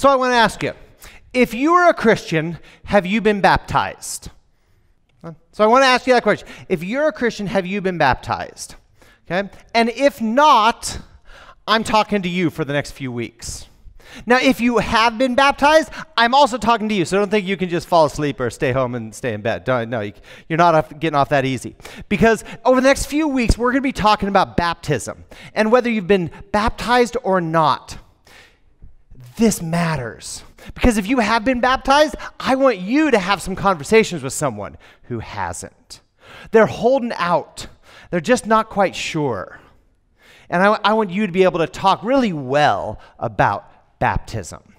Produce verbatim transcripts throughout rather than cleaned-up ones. So I want to ask you, if you are a Christian, have you been baptized? So I want to ask you that question. If you're a Christian, have you been baptized? Okay? And if not, I'm talking to you for the next few weeks. Now, if you have been baptized, I'm also talking to you. So don't think you can just fall asleep or stay home and stay in bed. Don't, no, you, you're not getting off that easy. Because over the next few weeks, we're going to be talking about baptism and whether you've been baptized or not. This matters. Because if you have been baptized, I want you to have some conversations with someone who hasn't. They're holding out. They're just not quite sure. And I, I want you to be able to talk really well about baptism.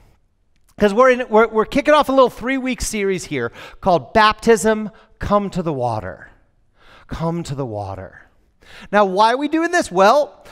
Because we're, in, we're, we're kicking off a little three-week series here called Baptism, Come to the Water. Come to the Water. Now, why are we doing this? Well,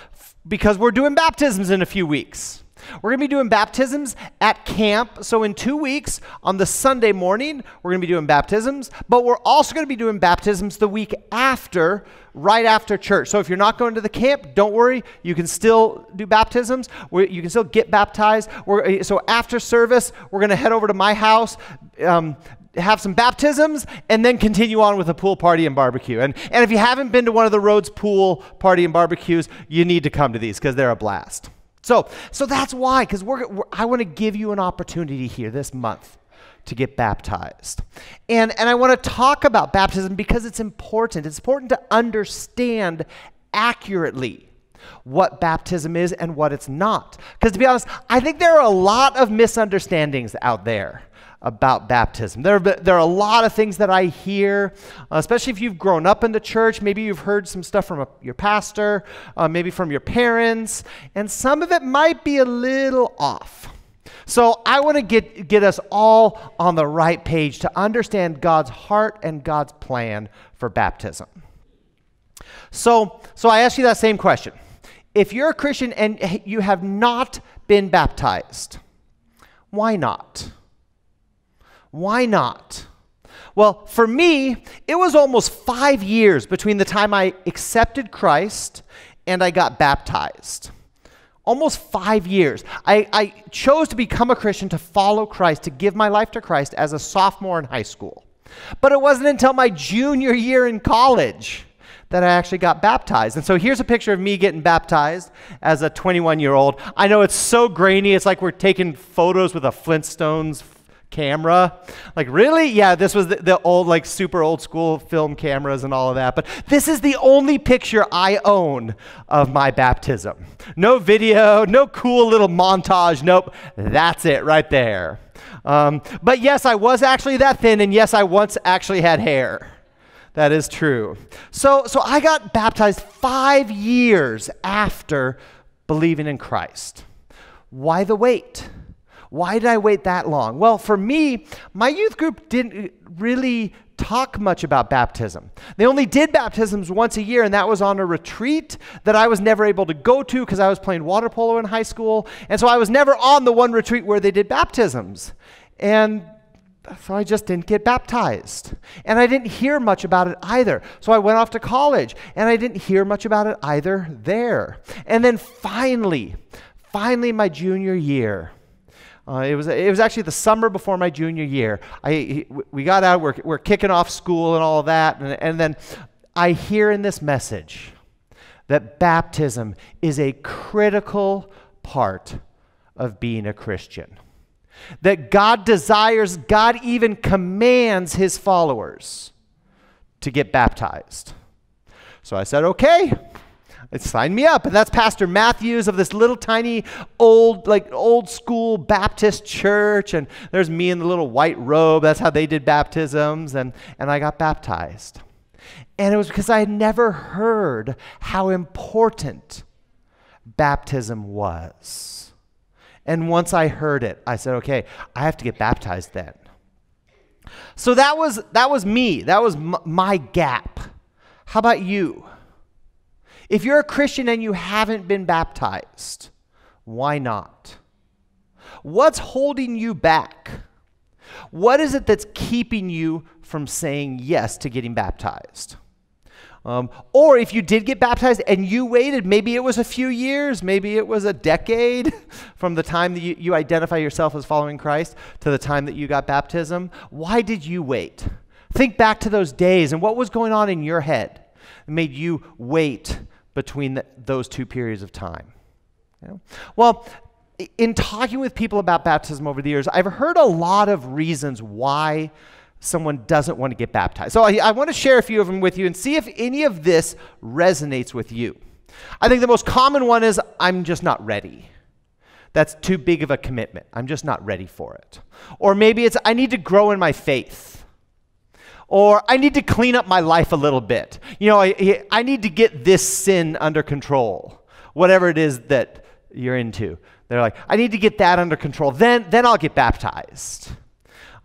because we're doing baptisms in a few weeks. We're going to be doing baptisms at camp. So in two weeks, on the Sunday morning, we're going to be doing baptisms. But we're also going to be doing baptisms the week after, right after church. So if you're not going to the camp, don't worry. You can still do baptisms. You can still get baptized. We're, so after service, we're going to head over to my house, um, have some baptisms, and then continue on with a pool party and barbecue. And, and if you haven't been to one of the Rhodes pool party and barbecues, you need to come to these because they're a blast. So, so that's why, because we're, we're, I want to give you an opportunity here this month to get baptized. And, and I want to talk about baptism because it's important. It's important to understand accurately what baptism is and what it's not. Because to be honest, I think there are a lot of misunderstandings out there about baptism. There, there are a lot of things that I hear, uh, especially if you've grown up in the church. Maybe you've heard some stuff from a, your pastor, uh, maybe from your parents, and some of it might be a little off. So I want to get, get us all on the right page to understand God's heart and God's plan for baptism. So, so I ask you that same question. If you're a Christian and you have not been baptized, why not? Why not? Well, for me, it was almost five years between the time I accepted Christ and I got baptized. Almost five years. I, I chose to become a Christian, to follow Christ, to give my life to Christ as a sophomore in high school. But it wasn't until my junior year in college that I actually got baptized. And so here's a picture of me getting baptized as a twenty-one-year-old. I know it's so grainy. It's like we're taking photos with a Flintstones camera. Like, really? Yeah, this was the, the old, like, super old school film cameras and all of that. But this is the only picture I own of my baptism. No video, no cool little montage. Nope. That's it right there. Um, but yes, I was actually that thin. And yes, I once actually had hair. That is true. So, so I got baptized five years after believing in Christ. Why the wait? Why did I wait that long? Well, for me, my youth group didn't really talk much about baptism. They only did baptisms once a year, and that was on a retreat that I was never able to go to because I was playing water polo in high school. And so I was never on the one retreat where they did baptisms. And so I just didn't get baptized. And I didn't hear much about it either. So I went off to college, and I didn't hear much about it either there. And then finally, finally my junior year, Uh, it was it was actually the summer before my junior year. I we got out. We're we're kicking off school and all of that, and and then I hear in this message that baptism is a critical part of being a Christian. That God desires, God even commands His followers to get baptized. So I said, okay. Sign me up. And that's Pastor Matthews of this little tiny old, like old school Baptist church. And there's me in the little white robe. That's how they did baptisms. And, and I got baptized. And it was because I had never heard how important baptism was. And once I heard it, I said, okay, I have to get baptized then. So that was, that was me. That was m- my gap. How about you? If you're a Christian and you haven't been baptized, why not? What's holding you back? What is it that's keeping you from saying yes to getting baptized? Um, or if you did get baptized and you waited, maybe it was a few years, maybe it was a decade from the time that you, you identify yourself as following Christ to the time that you got baptism. Why did you wait? Think back to those days and what was going on in your head that made you wait between the, those two periods of time. You know? Well, in talking with people about baptism over the years, I've heard a lot of reasons why someone doesn't want to get baptized. So I, I want to share a few of them with you and see if any of this resonates with you. I think the most common one is, I'm just not ready. That's too big of a commitment. I'm just not ready for it. Or maybe it's, I need to grow in my faith. Or I need to clean up my life a little bit. You know, I, I need to get this sin under control. Whatever it is that you're into. They're like, I need to get that under control. Then, then I'll get baptized.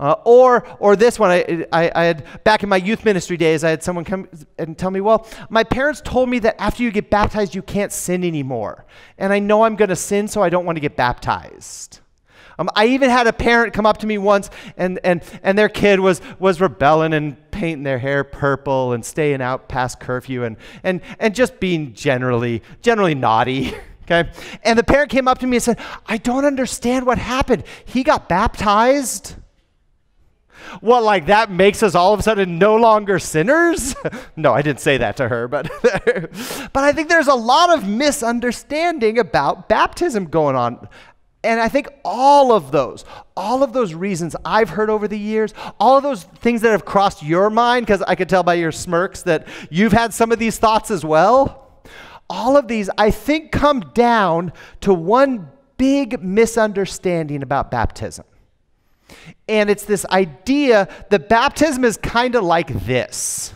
Uh, or, or this one, I, I, I had, back in my youth ministry days, I had someone come and tell me, well, my parents told me that after you get baptized, you can't sin anymore. And I know I'm going to sin, so I don't want to get baptized. Um, I even had a parent come up to me once, and, and, and their kid was, was rebelling and painting their hair purple and staying out past curfew and, and, and just being generally, generally naughty. Okay? And the parent came up to me and said, I don't understand what happened. He got baptized. What, like that makes us all of a sudden no longer sinners? No, I didn't say that to her, but, but I think there's a lot of misunderstanding about baptism going on. And I think all of those, all of those reasons I've heard over the years, all of those things that have crossed your mind, because I could tell by your smirks that you've had some of these thoughts as well. All of these, I think, come down to one big misunderstanding about baptism. And it's this idea that baptism is kind of like this.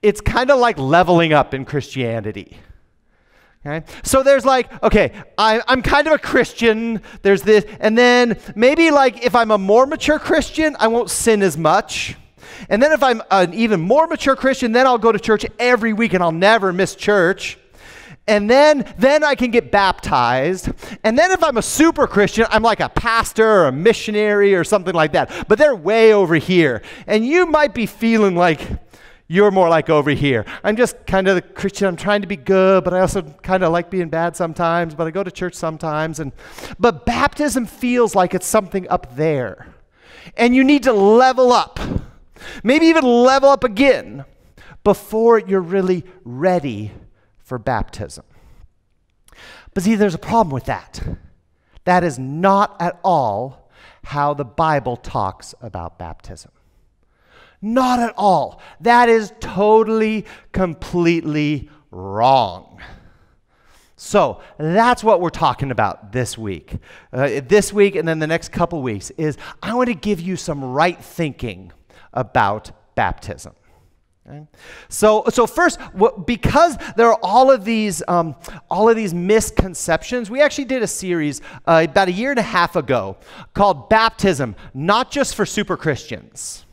It's kind of like leveling up in Christianity. Okay? So there's like, okay, I, I'm kind of a Christian. There's this. And then maybe like if I'm a more mature Christian, I won't sin as much. And then if I'm an even more mature Christian, then I'll go to church every week and I'll never miss church. And then, then I can get baptized. And then if I'm a super Christian, I'm like a pastor or a missionary or something like that. But they're way over here. And you might be feeling like you're more like over here. I'm just kind of the Christian. I'm trying to be good, but I also kind of like being bad sometimes. But I go to church sometimes. And, but baptism feels like it's something up there. And you need to level up. Maybe even level up again before you're really ready for baptism. But see, there's a problem with that. That is not at all how the Bible talks about baptism. Not at all. That is totally, completely wrong. So that's what we're talking about this week. Uh, this week and then the next couple weeks is I want to give you some right thinking about baptism. Okay. So, so first, because there are all of these, um, all of these misconceptions, we actually did a series uh, about a year and a half ago called "Baptism: Not Just for Super Christians."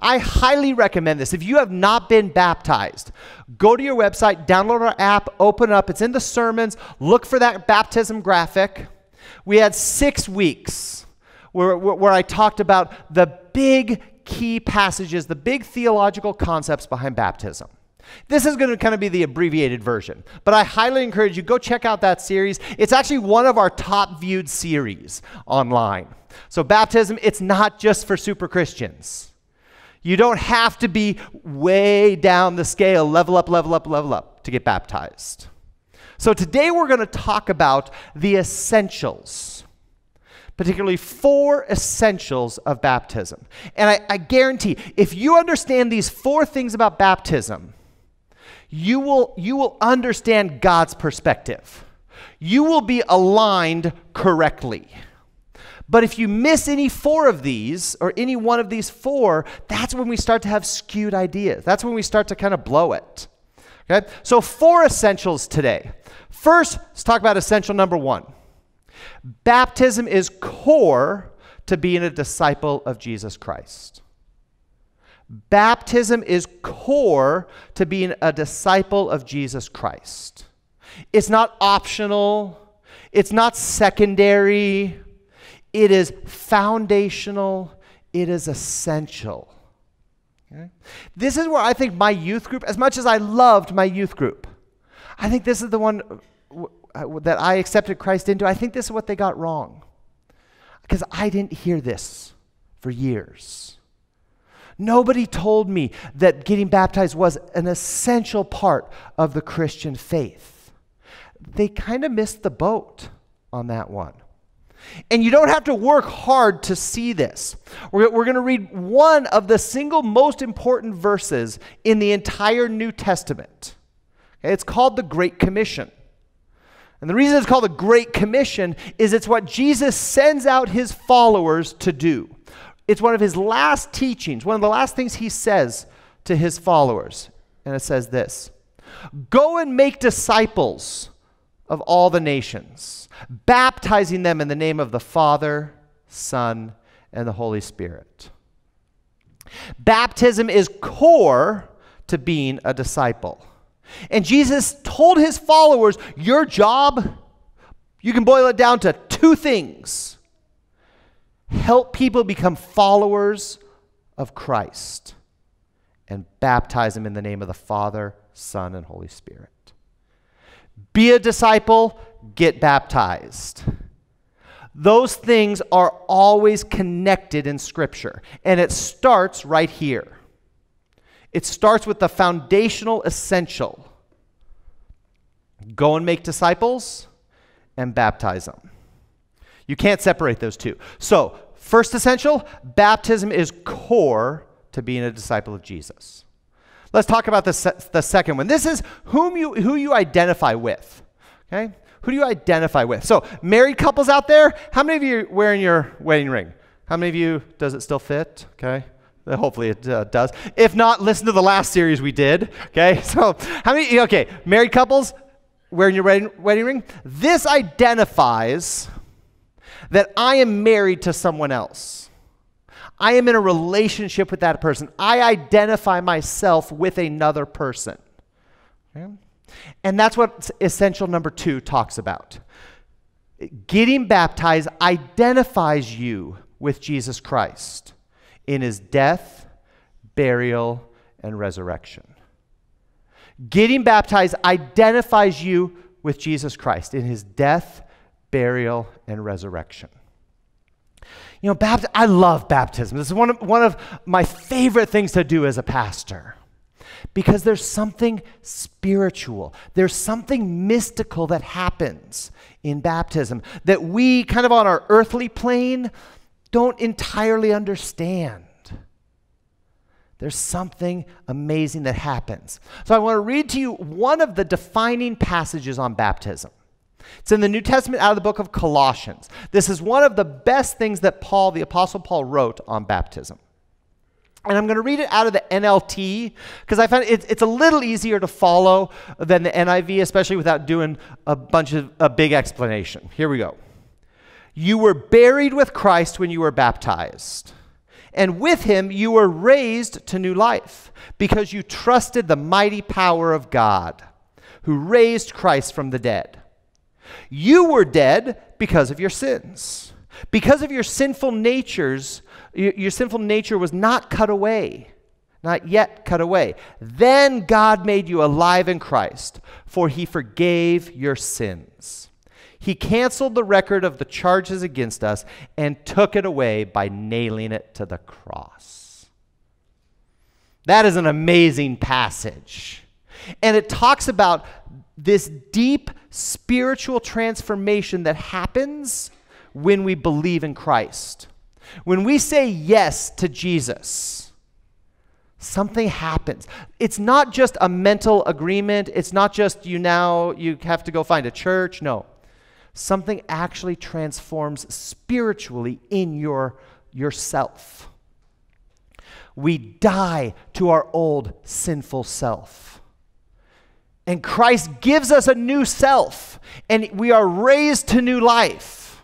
I highly recommend this. If you have not been baptized, go to your website, download our app, open it up. It's in the sermons. Look for that baptism graphic. We had six weeks where where I talked about the big key passages, the big theological concepts behind baptism. This is going to kind of be the abbreviated version, but I highly encourage you, go check out that series. It's actually one of our top viewed series online. So baptism, it's not just for super Christians. You don't have to be way down the scale, level up, level up, level up to get baptized. So today we're going to talk about the essentials, particularly four essentials of baptism. And I, I guarantee, if you understand these four things about baptism, you will, you will understand God's perspective. You will be aligned correctly. But if you miss any four of these, or any one of these four, that's when we start to have skewed ideas. That's when we start to kind of blow it. Okay? So four essentials today. First, let's talk about essential number one. Baptism is core to being a disciple of Jesus Christ. Baptism is core to being a disciple of Jesus Christ. It's not optional. It's not secondary. It is foundational. It is essential. Okay? This is where I think my youth group, as much as I loved my youth group, I think this is the one w- w- that I accepted Christ into. I think this is what they got wrong, because I didn't hear this for years. Nobody told me that getting baptized was an essential part of the Christian faith. They kind of missed the boat on that one. And you don't have to work hard to see this. We're, we're going to read one of the single most important verses in the entire New Testament. It's called the Great Commission. And the reason it's called the Great Commission is it's what Jesus sends out his followers to do. It's one of his last teachings, one of the last things he says to his followers. And it says this: "Go and make disciples of all the nations, baptizing them in the name of the Father, Son, and the Holy Spirit." Baptism is core to being a disciple. And Jesus told his followers, your job, you can boil it down to two things. Help people become followers of Christ and baptize them in the name of the Father, Son, and Holy Spirit. Be a disciple, get baptized. Those things are always connected in Scripture, and it starts right here. It starts with the foundational essential. Go and make disciples and baptize them. You can't separate those two. So, first essential, baptism is core to being a disciple of Jesus. Let's talk about the, se- the second one. This is whom you, who you identify with, okay? Who do you identify with? So, married couples out there, how many of you are wearing your wedding ring? How many of you, does it still fit, okay? Hopefully it uh, does. If not, listen to the last series we did, okay? So, how many, okay, married couples wearing your wedding, wedding ring? This identifies that I am married to someone else. I am in a relationship with that person. I identify myself with another person. Okay? And that's what essential number two talks about. Getting baptized identifies you with Jesus Christ in his death, burial, and resurrection. Getting baptized identifies you with Jesus Christ in his death, burial, and resurrection. You know, baptism, I love baptism. This is one of, one of my favorite things to do as a pastor, because there's something spiritual. There's something mystical that happens in baptism that we kind of on our earthly plane don't entirely understand. There's something amazing that happens. So I want to read to you one of the defining passages on baptism. It's in the New Testament out of the book of Colossians. This is one of the best things that Paul, the Apostle Paul, wrote on baptism. And I'm going to read it out of the N L T because I found it, it's a little easier to follow than the N I V, especially without doing a bunch of a big explanation. Here we go. "You were buried with Christ when you were baptized, and with him you were raised to new life because you trusted the mighty power of God who raised Christ from the dead. You were dead because of your sins. Because of your sinful natures, your, your sinful nature was not cut away, not yet cut away. Then God made you alive in Christ, for he forgave your sins. He canceled the record of the charges against us and took it away by nailing it to the cross." That is an amazing passage. And it talks about this deep spiritual transformation that happens when we believe in Christ. When we say yes to Jesus, something happens. It's not just a mental agreement. It's not just you now, you have to go find a church. No. Something actually transforms spiritually in your yourself. We die to our old sinful self. And Christ gives us a new self, and we are raised to new life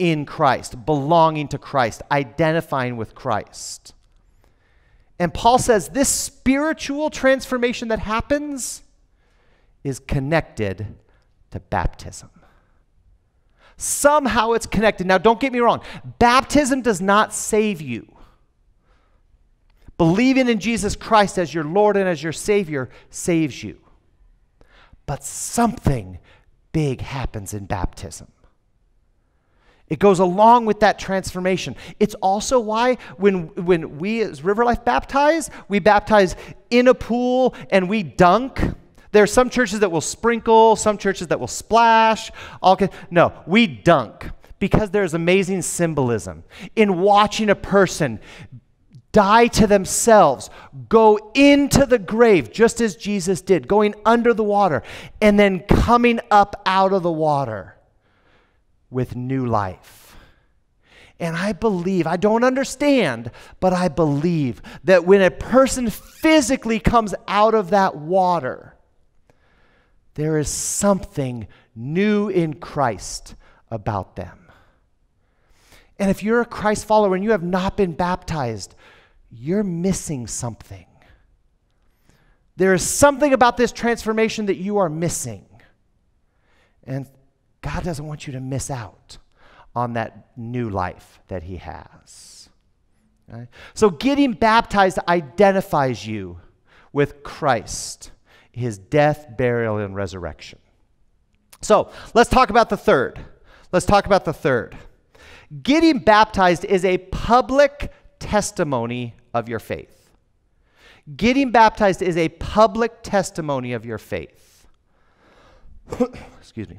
in Christ, belonging to Christ, identifying with Christ. And Paul says this spiritual transformation that happens is connected to baptism. Somehow it's connected. Now, don't get me wrong. Baptism does not save you. Believing in Jesus Christ as your Lord and as your Savior saves you. But something big happens in baptism. It goes along with that transformation. It's also why when, when we as RiverLife baptize, we baptize in a pool and we dunk. There are some churches that will sprinkle, some churches that will splash. All no, we dunk because there's amazing symbolism in watching a person die to themselves, go into the grave just as Jesus did, going under the water and then coming up out of the water with new life. And I believe, I don't understand, but I believe that when a person physically comes out of that water, there is something new in Christ about them. And if you're a Christ follower and you have not been baptized, you're missing something. There is something about this transformation that you are missing. And God doesn't want you to miss out on that new life that he has. Right? So getting baptized identifies you with Christ, his death, burial, and resurrection. So let's talk about the third. Let's talk about the third. Getting baptized is a public testimony of your faith. Getting baptized is a public testimony of your faith. Excuse me.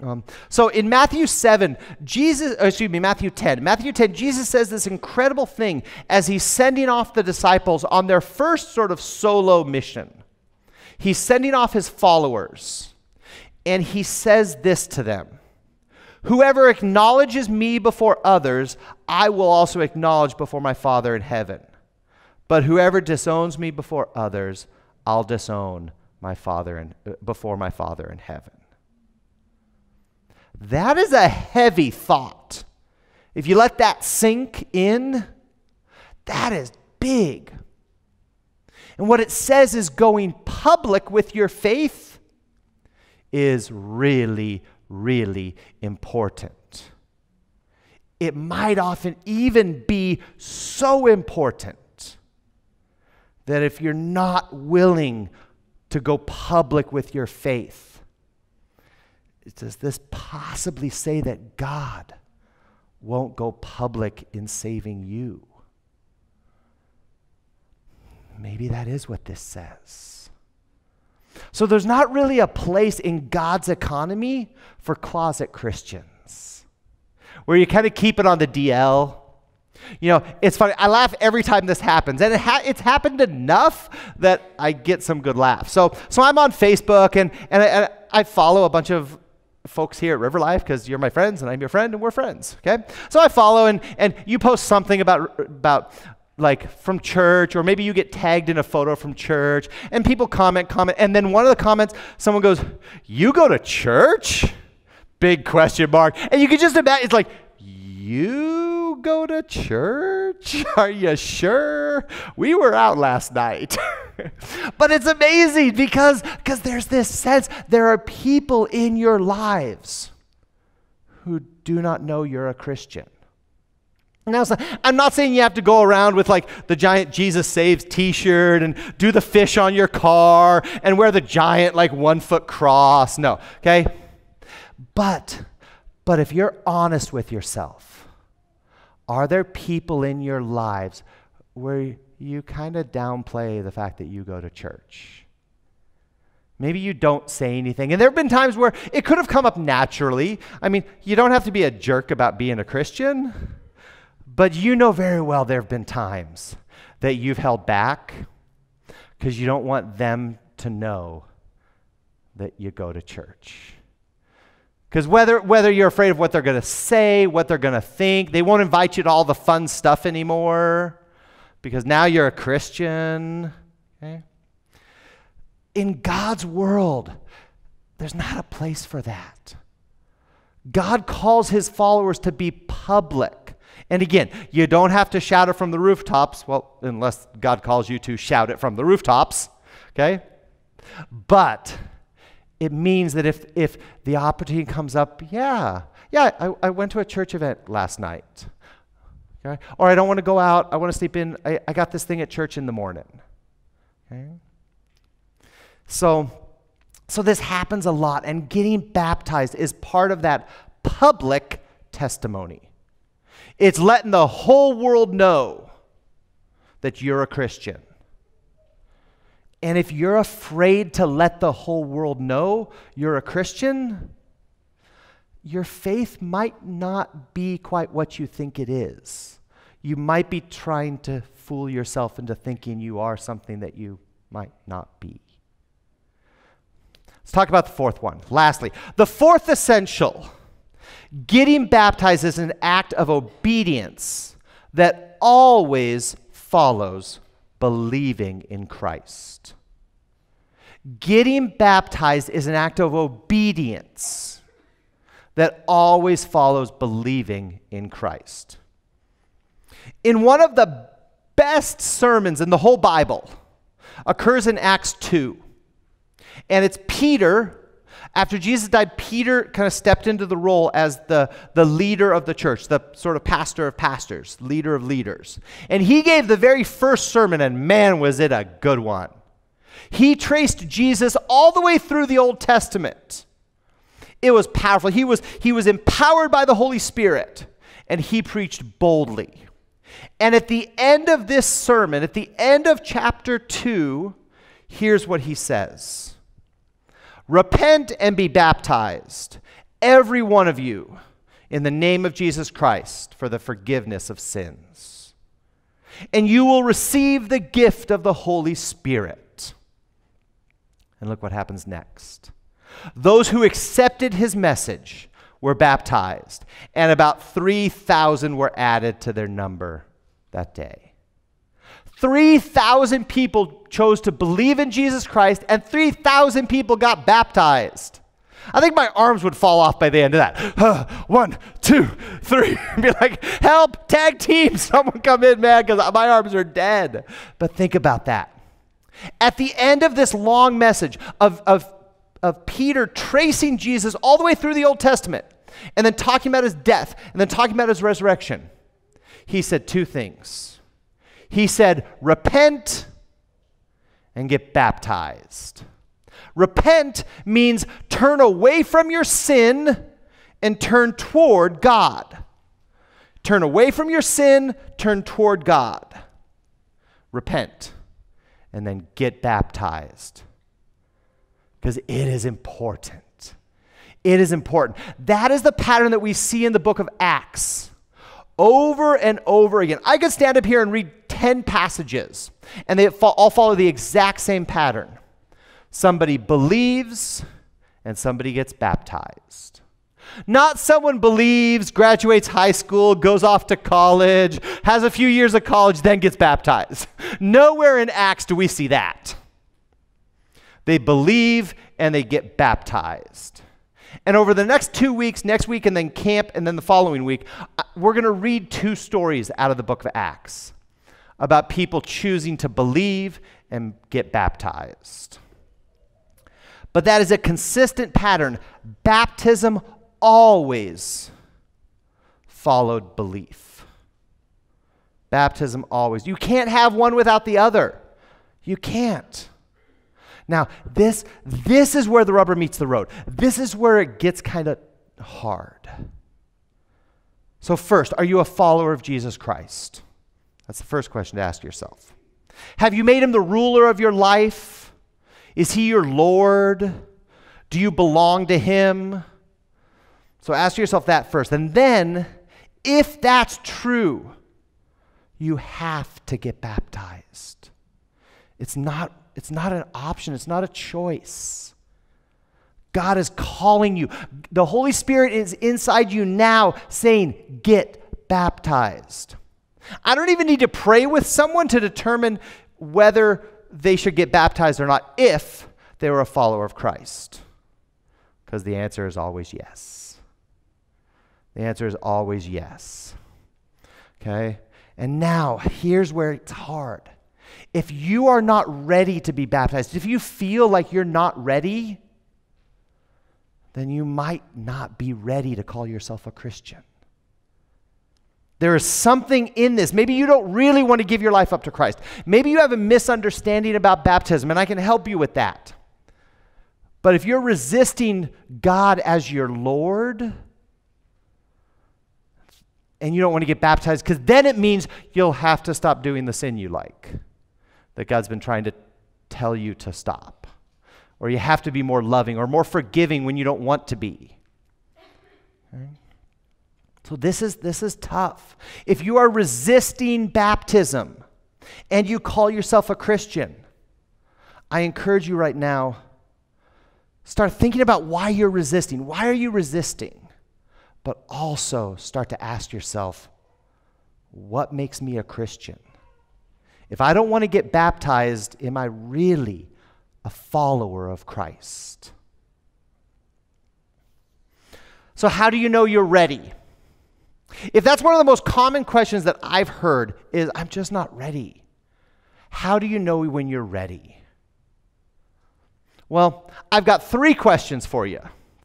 Um, so in Matthew seven, Jesus, excuse me, Matthew ten, Matthew ten, Jesus says this incredible thing as he's sending off the disciples on their first sort of solo mission. He's sending off his followers, and he says this to them: "Whoever acknowledges me before others, I will also acknowledge before my Father in heaven. But whoever disowns me before others, I'll disown my Father in, before my Father in heaven." That is a heavy thought. If you let that sink in, that is big. And what it says is going public with your faith is really, really important. It might often even be so important that if you're not willing to go public with your faith, does this possibly say that God won't go public in saving you? Maybe that is what this says. So there's not really a place in God's economy for closet Christians, where you kind of keep it on the D L. You know, it's funny. I laugh every time this happens, and it ha it's happened enough that I get some good laughs. So, so I'm on Facebook, and, and, I, and I follow a bunch of folks here at RiverLife, because you're my friends and I'm your friend and we're friends, okay? So I follow, and, and you post something about, about like from church, or maybe you get tagged in a photo from church, and people comment, comment, and then one of the comments, someone goes, "You go to church?" Big question mark. And you can just imagine, it's like, "You go to church? Are you sure? We were out last night." But it's amazing because because there's this sense there are people in your lives who do not know you're a Christian. Now, so I'm not saying you have to go around with like the giant Jesus Saves t-shirt and do the fish on your car and wear the giant like one foot cross. No, okay? But, but if you're honest with yourself, are there people in your lives where you kind of downplay the fact that you go to church? Maybe you don't say anything. And there have been times where it could have come up naturally. I mean, you don't have to be a jerk about being a Christian, but you know very well there have been times that you've held back because you don't want them to know that you go to church. Because whether, whether you're afraid of what they're going to say, what they're going to think, they won't invite you to all the fun stuff anymore, because now you're a Christian. Okay? In God's world, there's not a place for that. God calls his followers to be public. And again, you don't have to shout it from the rooftops. Well, unless God calls you to shout it from the rooftops. Okay? But it means that if, if the opportunity comes up, yeah, yeah, I, I went to a church event last night. Okay? Or I don't want to go out. I want to sleep in. I, I got this thing at church in the morning. Okay? So, so this happens a lot, and getting baptized is part of that public testimony. It's letting the whole world know that you're a Christian. And if you're afraid to let the whole world know you're a Christian, your faith might not be quite what you think it is. You might be trying to fool yourself into thinking you are something that you might not be. Let's talk about the fourth one. Lastly, the fourth essential. Getting baptized is an act of obedience that always follows believing in Christ. Getting baptized is an act of obedience that always follows believing in Christ. In one of the best sermons in the whole Bible occurs in Acts two. And it's Peter. After Jesus died, Peter kind of stepped into the role as the, the leader of the church, the sort of pastor of pastors, leader of leaders. And he gave the very first sermon, and man, was it a good one. He traced Jesus all the way through the Old Testament. It was powerful. He was, he was empowered by the Holy Spirit, and he preached boldly. And at the end of this sermon, at the end of chapter two, here's what he says. Repent and be baptized, every one of you, in the name of Jesus Christ for the forgiveness of sins. And you will receive the gift of the Holy Spirit. And look what happens next. Those who accepted his message were baptized, and about three thousand were added to their number that day. three thousand people chose to believe in Jesus Christ, and three thousand people got baptized. I think my arms would fall off by the end of that. Uh, one, two, three. Be like, help, tag team, someone come in, man, because my arms are dead. But think about that. At the end of this long message of, of, of Peter tracing Jesus all the way through the Old Testament, and then talking about his death, and then talking about his resurrection, he said two things. He said, repent and get baptized. Repent means turn away from your sin and turn toward God. Turn away from your sin, turn toward God. Repent and then get baptized. Because it is important. It is important. That is the pattern that we see in the book of Acts over and over again. I could stand up here and read ten passages, and they all follow the exact same pattern. Somebody believes, and somebody gets baptized. Not someone believes, graduates high school, goes off to college, has a few years of college, then gets baptized. Nowhere in Acts do we see that. They believe, and they get baptized. And over the next two weeks, next week, and then camp, and then the following week, we're going to read two stories out of the book of Acts about people choosing to believe and get baptized. But that is a consistent pattern. Baptism always followed belief. Baptism always. You can't have one without the other. You can't. Now, this, this is where the rubber meets the road. This is where it gets kind of hard. So first, are you a follower of Jesus Christ? That's the first question to ask yourself. Have you made him the ruler of your life? Is he your Lord? Do you belong to him? So ask yourself that first. And then, if that's true, you have to get baptized. It's not, it's not an option. It's not a choice. God is calling you. The Holy Spirit is inside you now saying, get baptized. I don't even need to pray with someone to determine whether they should get baptized or not if they were a follower of Christ. Because the answer is always yes. The answer is always yes. Okay? And now, here's where it's hard. If you are not ready to be baptized, if you feel like you're not ready, then you might not be ready to call yourself a Christian. There is something in this. Maybe you don't really want to give your life up to Christ. Maybe you have a misunderstanding about baptism, and I can help you with that. But if you're resisting God as your Lord, and you don't want to get baptized, because then it means you'll have to stop doing the sin you like, that God's been trying to tell you to stop. Or you have to be more loving or more forgiving when you don't want to be. Okay? So this is, this is tough. If you are resisting baptism and you call yourself a Christian, I encourage you right now, start thinking about why you're resisting. Why are you resisting? But also start to ask yourself, what makes me a Christian? If I don't want to get baptized, am I really a follower of Christ? So how do you know you're ready? If that's one of the most common questions that I've heard is, I'm just not ready. How do you know when you're ready? Well, I've got three questions for you.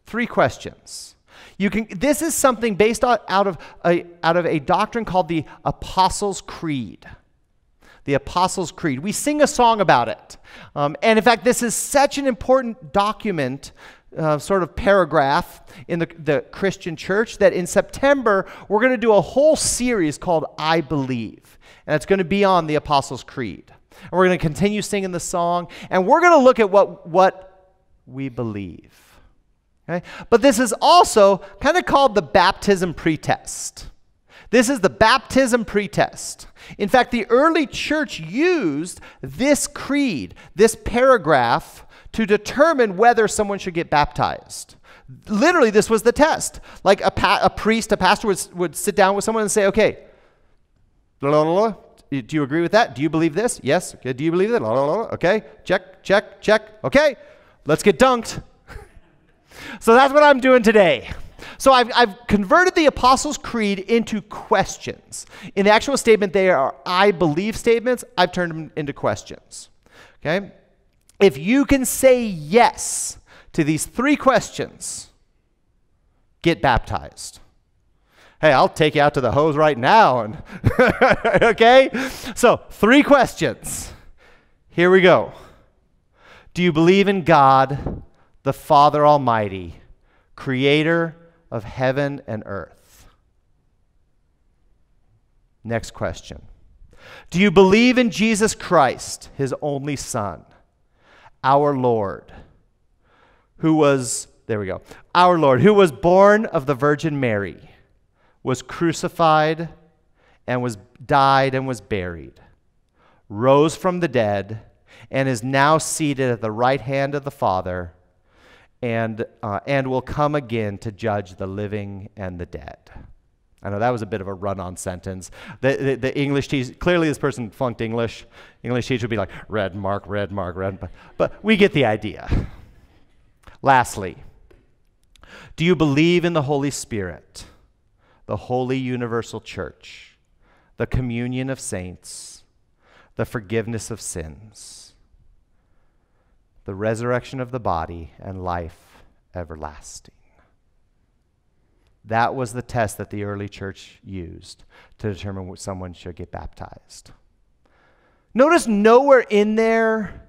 Three questions. You can, this is something based out, out, of a, out of a doctrine called the Apostles' Creed. The Apostles' Creed. We sing a song about it. Um, and in fact, this is such an important document, Uh, sort of paragraph in the, the Christian church, that in September we're going to do a whole series called I Believe, and it's going to be on the Apostles' Creed. And we're going to continue singing the song, and we're going to look at what, what we believe. Okay? But this is also kind of called the baptism pretest. This is the baptism pretest. In fact, the early church used this creed, this paragraph, to determine whether someone should get baptized. Literally, this was the test. Like a, pa a priest, a pastor would, would sit down with someone and say, okay, blah, blah, blah, blah. Do you agree with that? Do you believe this? Yes. Okay. Do you believe that? Blah, blah, blah. Okay, check, check, check. Okay, let's get dunked. So that's what I'm doing today. So I've, I've converted the Apostles' Creed into questions. In the actual statement, they are I believe statements. I've turned them into questions. Okay? If you can say yes to these three questions, get baptized. Hey, I'll take you out to the hose right now. And okay? So, three questions. Here we go. Do you believe in God, the Father Almighty, creator of heaven and earth? Next question. Do you believe in Jesus Christ, his only Son? Our Lord, who was, there we go, our Lord, who was born of the Virgin Mary, was crucified and was died and was buried, rose from the dead, and is now seated at the right hand of the Father, and, uh, and will come again to judge the living and the dead. I know that was a bit of a run-on sentence. The, the, the English teacher, clearly this person flunked English. English teacher would be like, red mark, red mark, red mark. But we get the idea. Lastly, do you believe in the Holy Spirit, the Holy Universal Church, the communion of saints, the forgiveness of sins, the resurrection of the body, and life everlasting? That was the test that the early church used to determine what someone should get baptized. Notice nowhere in there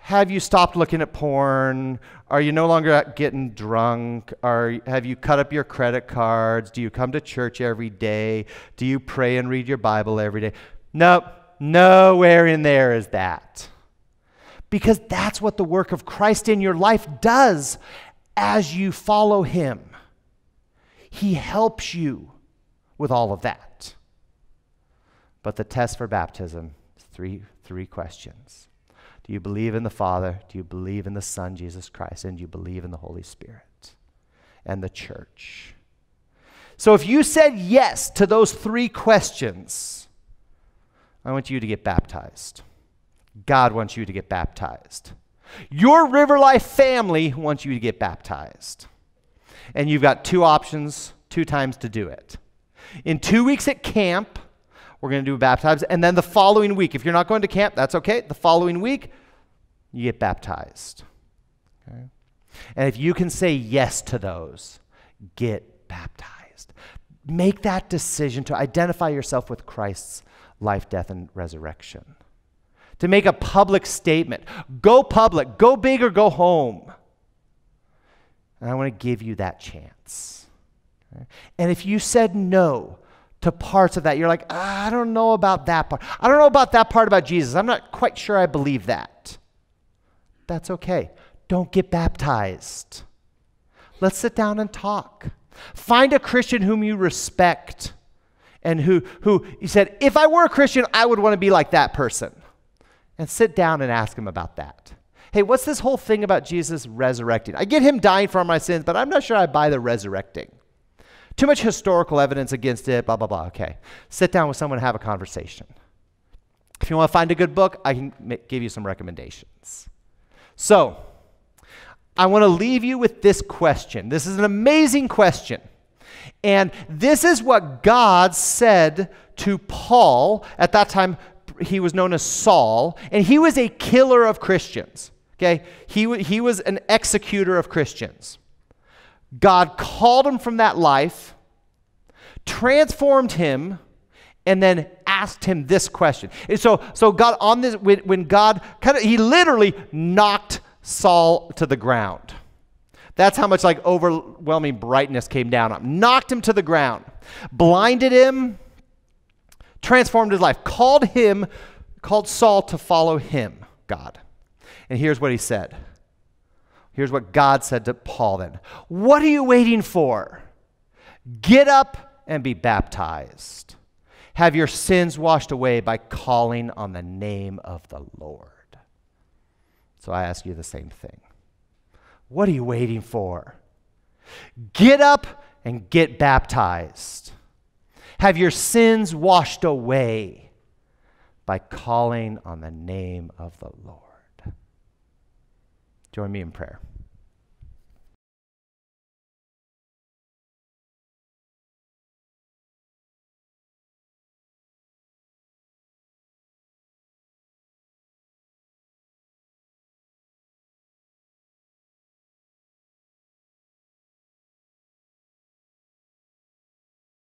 have you stopped looking at porn? Are you no longer getting drunk? Are, have you cut up your credit cards? Do you come to church every day? Do you pray and read your Bible every day? Nope, nowhere in there is that. Because that's what the work of Christ in your life does as you follow him. He helps you with all of that. But the test for baptism is three, three questions. Do you believe in the Father? Do you believe in the Son, Jesus Christ? And do you believe in the Holy Spirit and the church? So if you said yes to those three questions, I want you to get baptized. God wants you to get baptized. Your RiverLife family wants you to get baptized. And you've got two options, two times to do it. In two weeks at camp, we're going to do baptisms. And then the following week, if you're not going to camp, that's okay. The following week, you get baptized. Okay? And if you can say yes to those, get baptized. Make that decision to identify yourself with Christ's life, death, and resurrection. To make a public statement. Go public. Go big or go home. And I want to give you that chance. And if you said no to parts of that, you're like, I don't know about that part. I don't know about that part about Jesus. I'm not quite sure I believe that. That's okay. Don't get baptized. Let's sit down and talk. Find a Christian whom you respect and who, who you said, if I were a Christian, I would want to be like that person. And sit down and ask him about that. Hey, what's this whole thing about Jesus resurrecting? I get him dying for my sins, but I'm not sure I buy the resurrecting. Too much historical evidence against it, blah, blah, blah. Okay. Sit down with someone and have a conversation. If you want to find a good book, I can give you some recommendations. So, I want to leave you with this question. This is an amazing question. And this is what God said to Paul. At that time, he was known as Saul, and he was a killer of Christians. Okay? He, he was an executor of Christians. God called him from that life, transformed him, and then asked him this question. And so, so God on this, when, when God kind of, he literally knocked Saul to the ground. That's how much like overwhelming brightness came down on him. Knocked him to the ground, blinded him, transformed his life, called him, called Saul to follow him, God. And here's what he said. Here's what God said to Paul then. What are you waiting for? Get up and be baptized. Have your sins washed away by calling on the name of the Lord. So I ask you the same thing. What are you waiting for? Get up and get baptized. Have your sins washed away by calling on the name of the Lord. Join me in prayer.